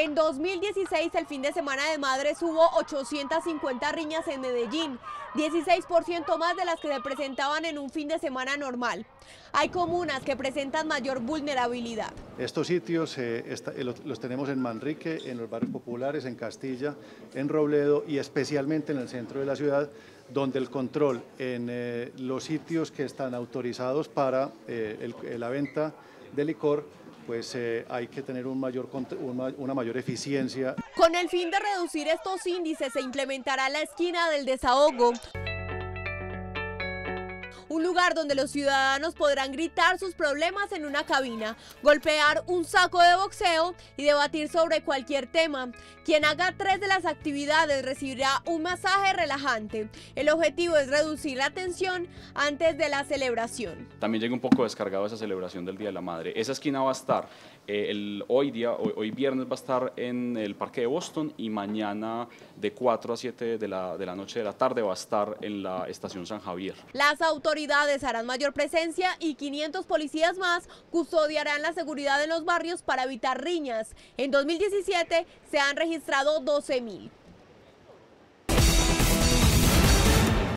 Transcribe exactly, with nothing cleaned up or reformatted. En dos mil dieciséis, el fin de semana de madres, hubo ochocientas cincuenta riñas en Medellín, dieciséis por ciento más de las que se presentaban en un fin de semana normal. Hay comunas que presentan mayor vulnerabilidad. Estos sitios eh, está, los, los tenemos en Manrique, en los barrios populares, en Castilla, en Robledo y especialmente en el centro de la ciudad, donde el control en eh, los sitios que están autorizados para eh, el, la venta de licor, pues eh, hay que tener un mayor, una mayor eficiencia. Con el fin de reducir estos índices se implementará la esquina del desahogo, un lugar donde los ciudadanos podrán gritar sus problemas en una cabina, golpear un saco de boxeo y debatir sobre cualquier tema. Quien haga tres de las actividades recibirá un masaje relajante. El objetivo es reducir la tensión antes de la celebración. También llega un poco descargado esa celebración del Día de la Madre. Esa esquina va a estar, eh, el, hoy, día, hoy, hoy viernes va a estar en el parque de Boston y mañana de cuatro a siete de la, de la noche de la tarde va a estar en la estación San Javier. Las autoridades harán mayor presencia y quinientos policías más custodiarán la seguridad en los barrios para evitar riñas. En dos mil diecisiete se han registrado doce mil.